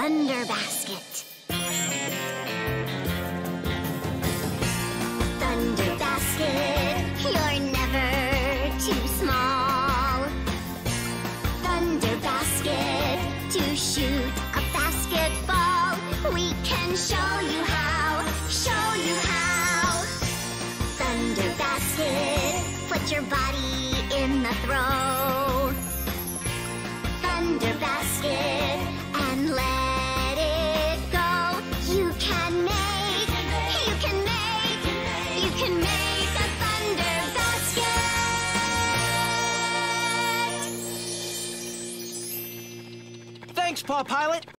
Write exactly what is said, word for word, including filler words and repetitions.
Thunderbasket. Thunderbasket, you're never too small. Thunderbasket, to shoot a basketball. We can show you how, show you how. Thunderbasket, put your body in the throw. Thunderbasket, and let Paw Pilot.